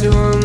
to